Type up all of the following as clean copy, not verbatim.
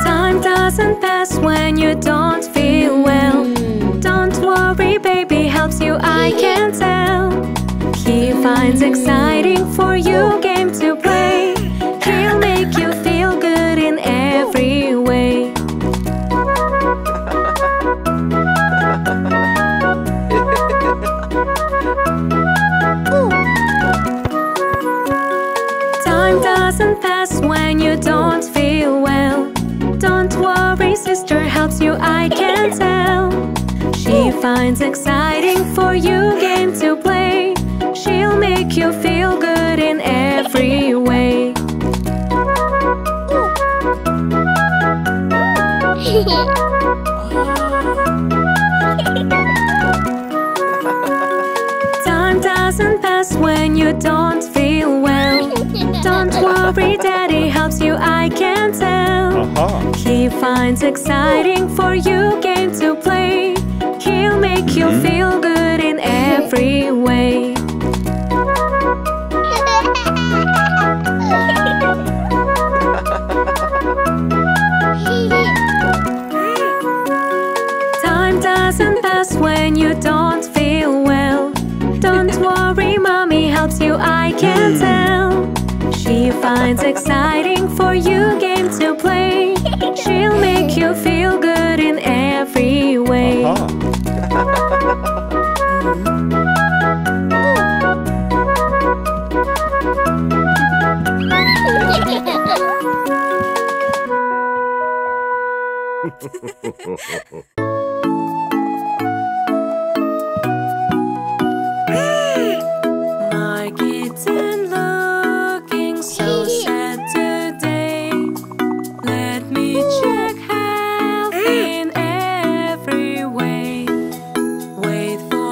Time doesn't pass when you don't feel well. Don't worry, baby helps you, I can tell. He finds exciting for you game to play. He'll make you feel good in every way. Time doesn't pass when you don't feel well. Don't worry, sister helps you, I can tell. She finds exciting for you game to play. She'll make you feel good in every way. Time doesn't pass when you don't feel well. Don't worry, daddy helps you, I can tell. He finds exciting for you game to play. He'll make you feel good in every way. Time doesn't pass when you don't feel well. Don't worry, mommy helps you, I can tell. She finds exciting for you game to play. She'll make you feel good in every way. My kitten looking so sad today. Let me check health in every way. Wait for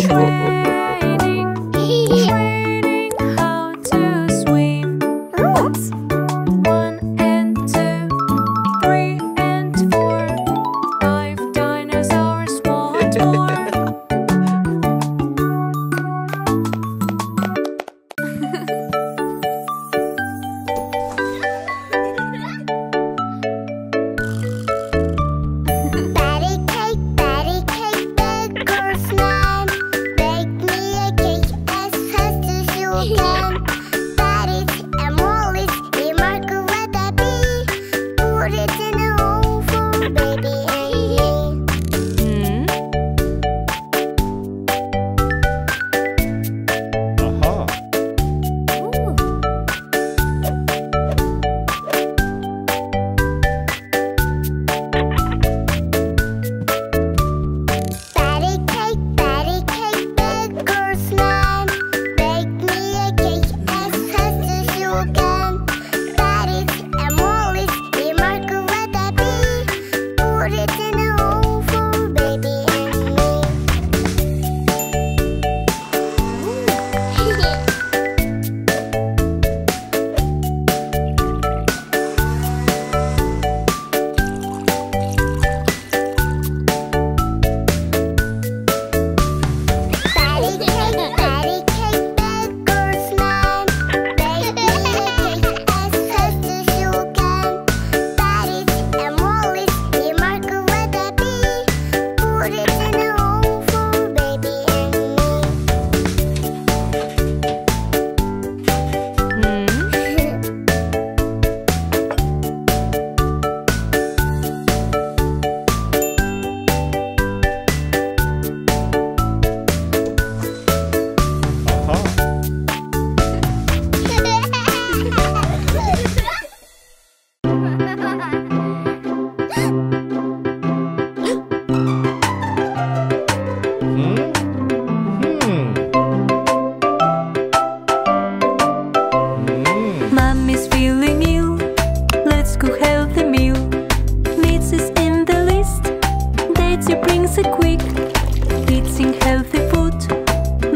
training how to swim. Oops. 1 and 2, 3 and 4. 5 dinosaurs, one more.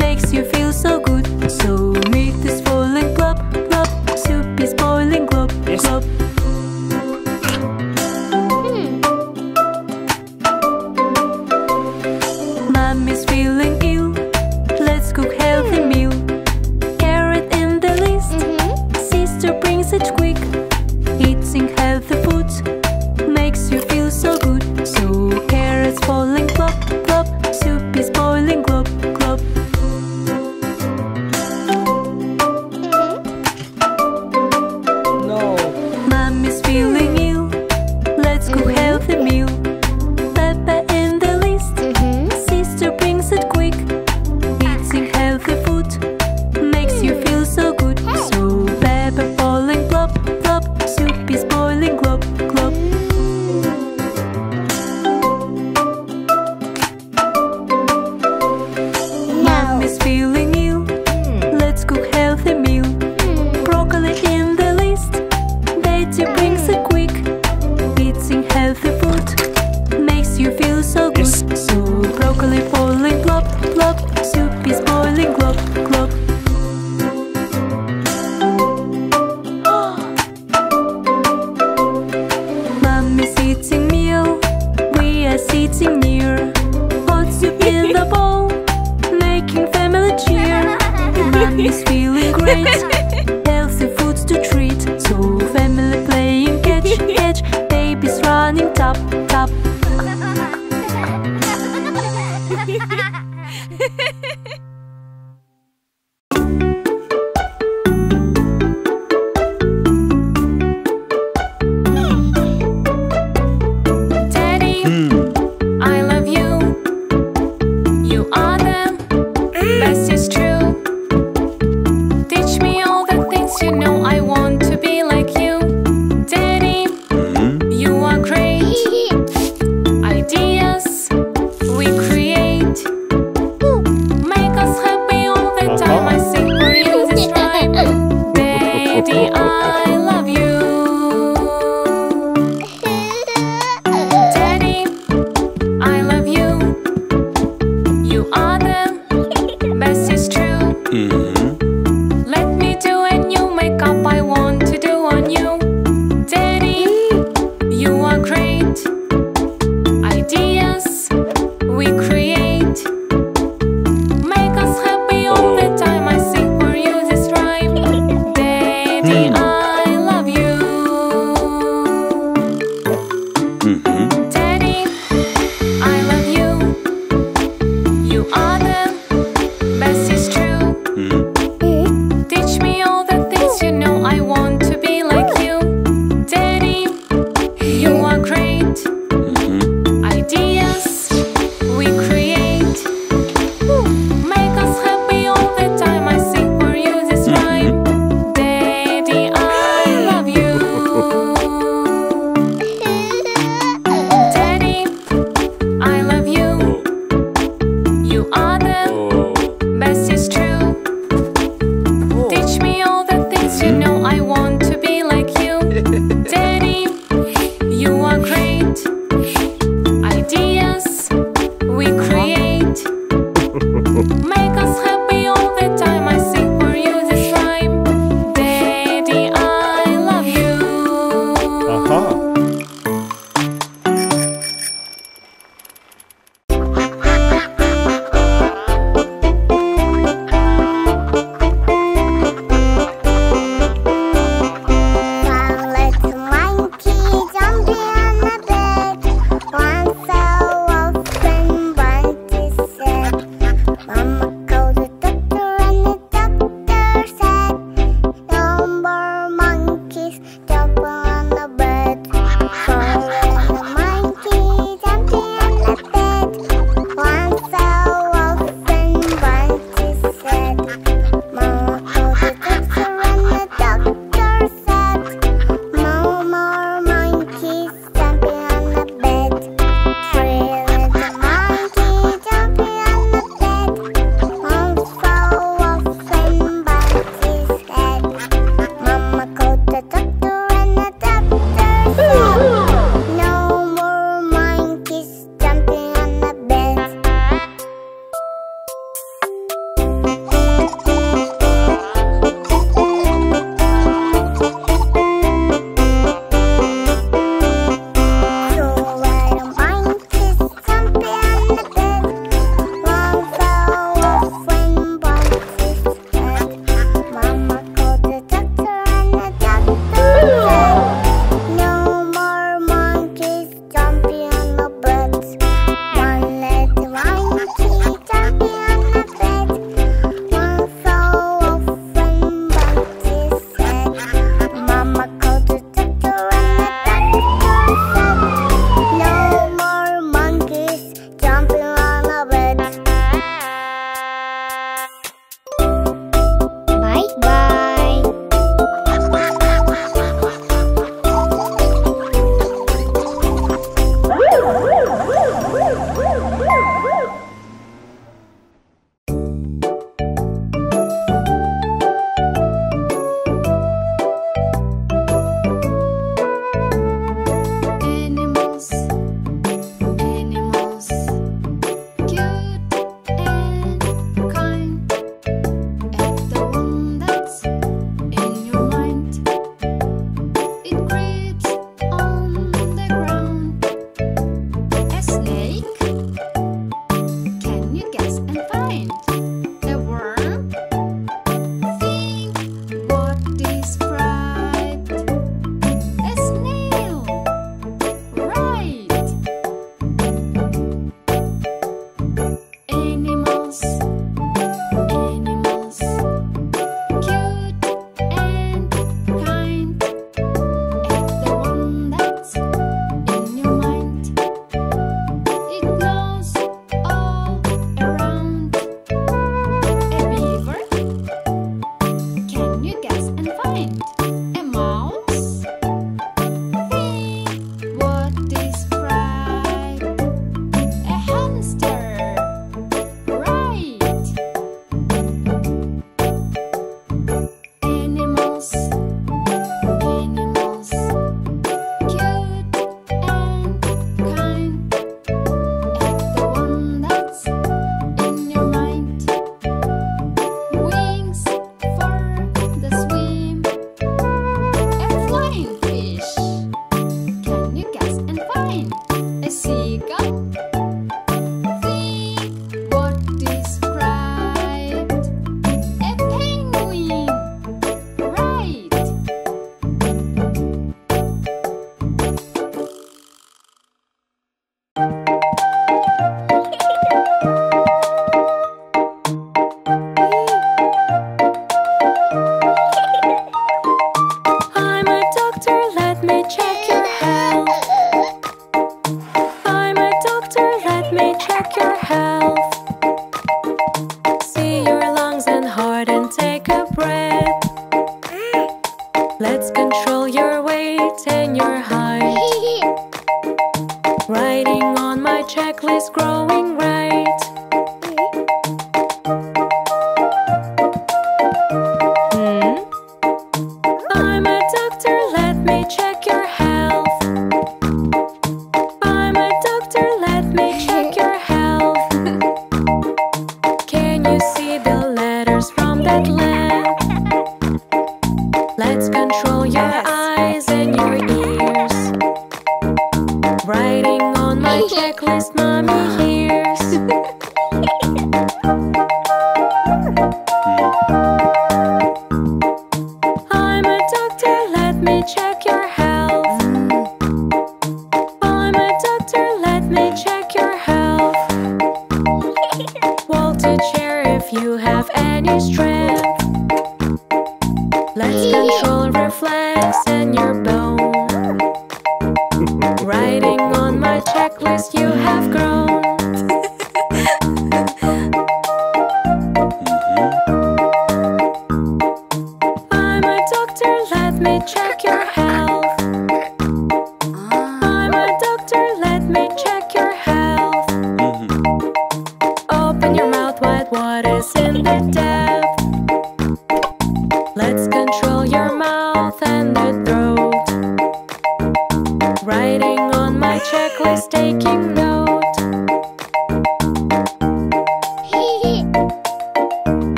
Makes you feel so good. So Peppa falling, glop, glop. Soup is boiling, glop, glop.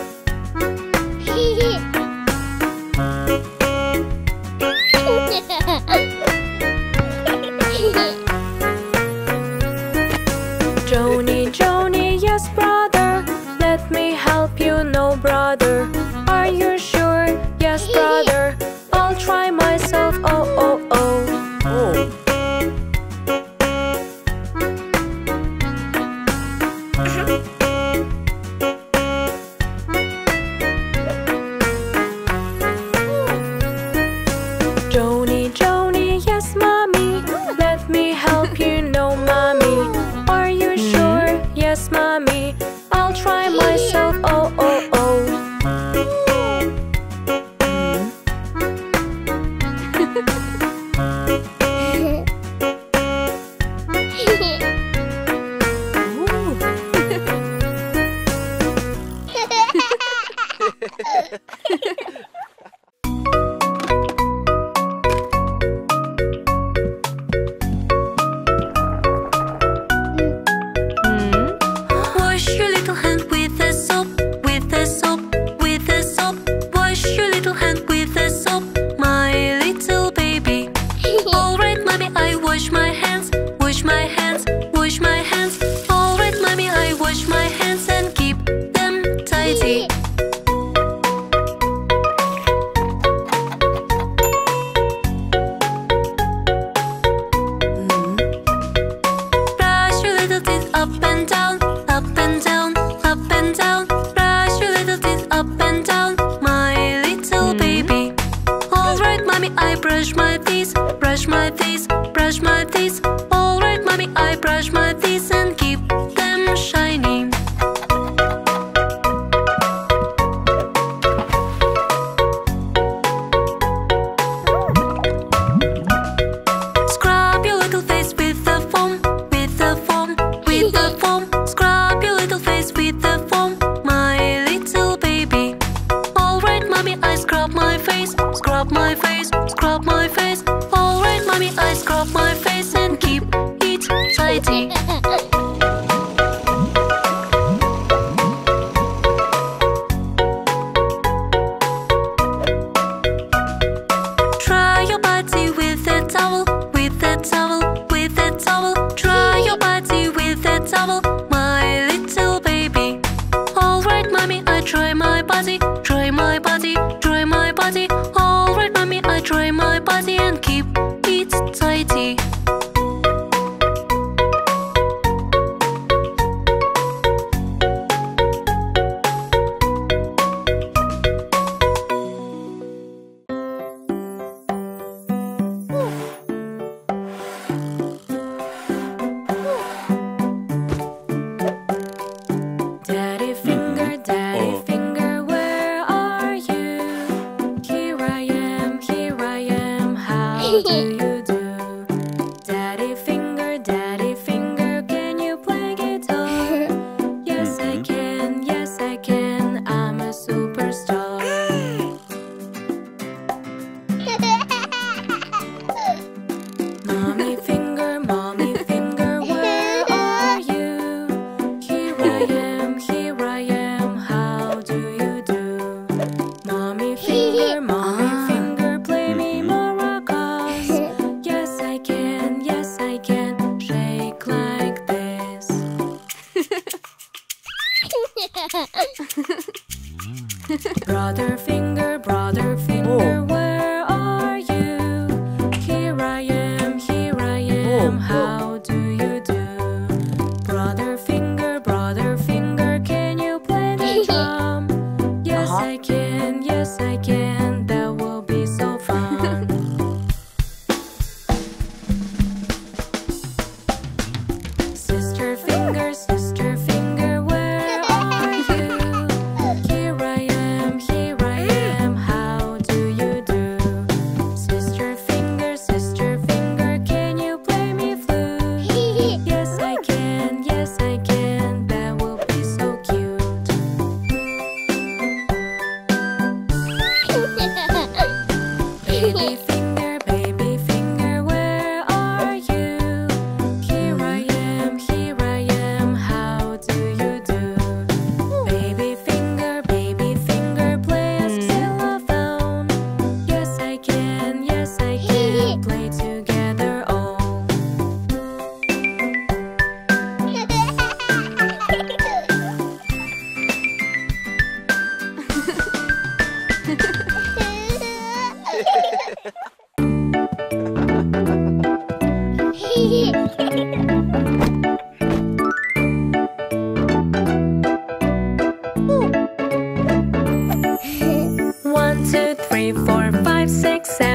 Joni, Joni, yes brother, let me help. help you, no brother. Are you sure? Yes, brother. I'll try myself. Oh, oh, oh. Joni, Joni, yes, mommy. Let me help you, no, mommy. Are you sure? Yes, mommy. I'll try myself. Oh, oh, oh.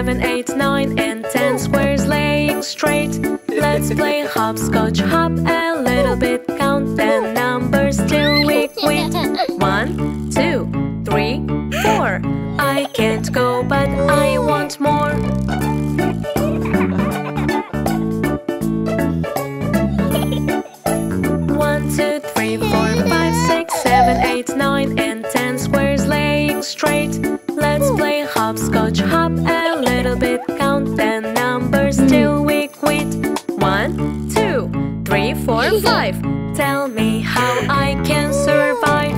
7, 8, 9, and 10 squares laying straight. Let's play hopscotch, hop a little bit, count the numbers till we quit. 1, 2, 3, 4. I can't go, but I want more. Hopscotch, hop a little bit, count the numbers till we quit. 1, 2, 3, 4, 5. Tell me how I can survive.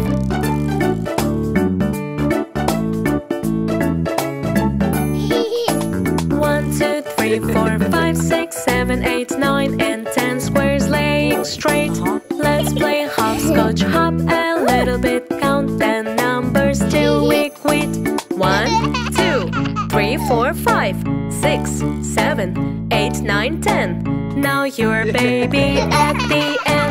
1, 2, 3, 4, 5, 6, 7, 8, 9, and 10 squares laying straight. Let's play hopscotch, hop a little bit, count the numbers till we quit. 1, 2, 3, 4, 5, 6, 7, 8, 9, 10. Now you're baby at the end.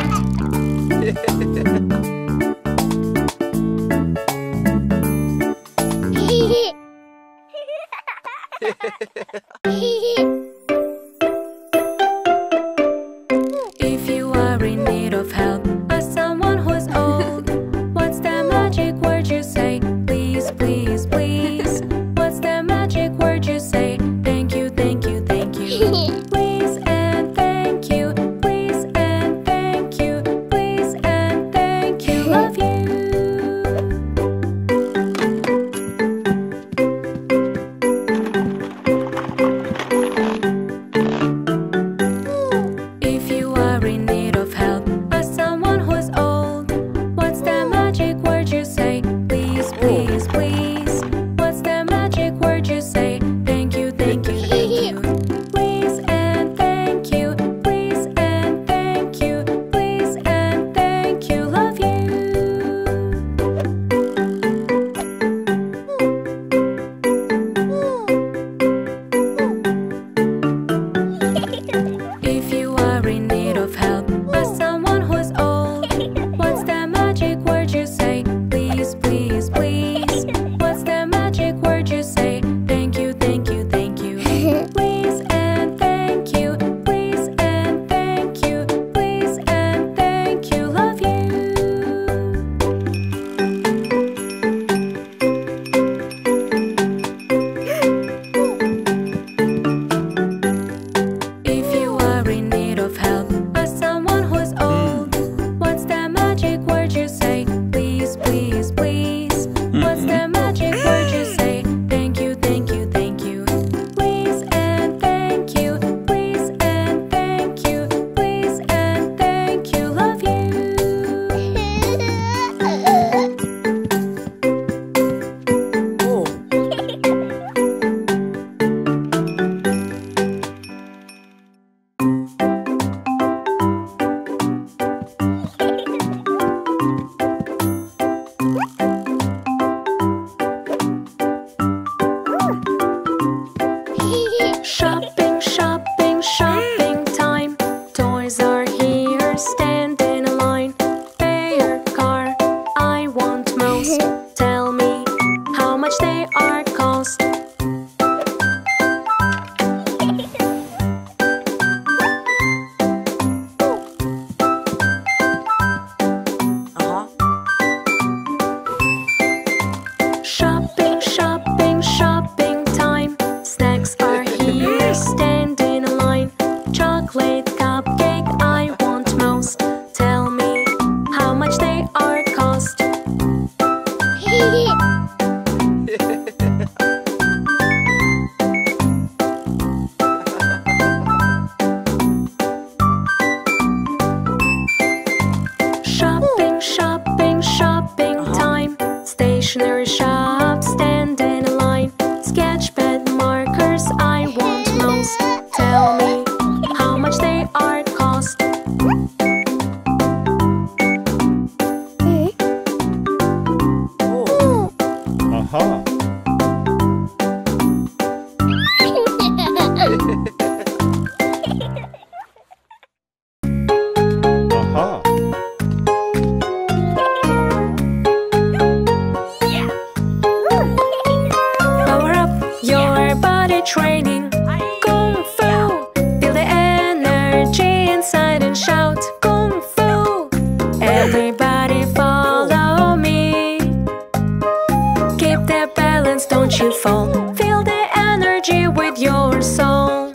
hands, don't you fall. Fill the energy with your soul.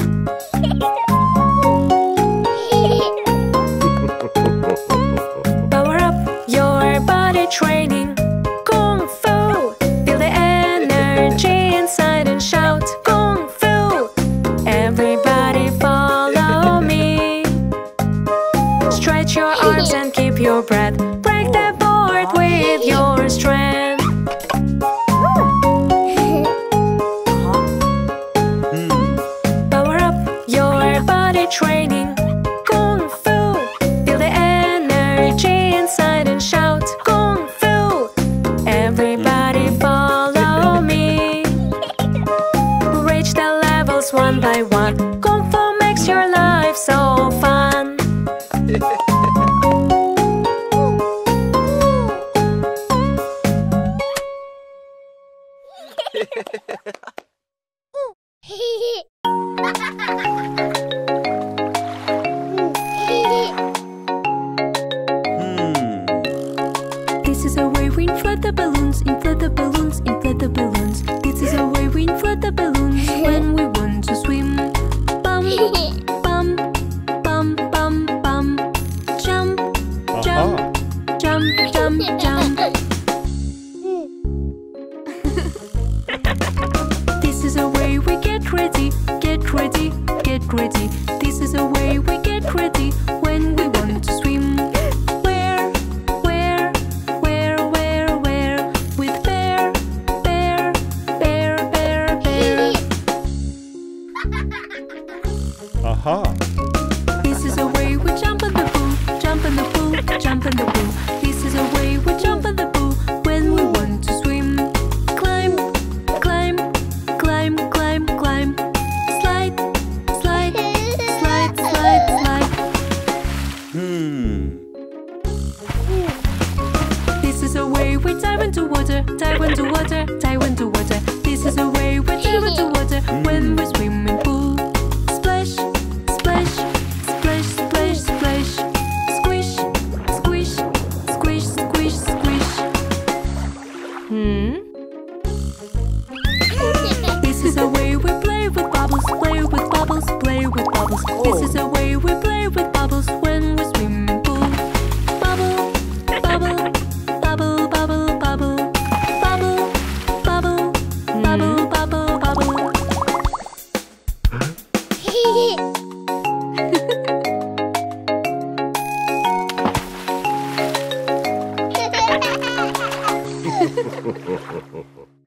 Power up your body training. Kung Fu. Feel the energy inside and shout Kung Fu. Everybody follow me. Stretch your arms and keep your breath. Break the board with your strength. Training Kung Fu. Feel the energy inside and shout Kung Fu. Everybody follow me. Reach the levels one by one. Kung Fu makes your life so fun. This is a way we inflate the balloons, inflate the balloons, inflate the balloons. This is a way we inflate the balloons when we want to swim. Bum, bum, bum, bum, bum. Jump, jump, jump, jump, jump. This is a way we get ready, get ready, get ready. This is a way we get ready when we want to swim. This is a way we jump in the pool, jump in the pool, jump in the pool. This is a way we jump in the pool when we want to swim. Climb, climb, climb, climb, climb. Slide, slide, slide, slide, slide. This is a way we dive into water, dive into water, dive into water. This is a way we dive into water when we swim in pool. This is a way we play with bubbles when we swim in pool. Bubble, bubble, bubble, bubble, bubble, bubble, bubble, bubble, bubble, bubble.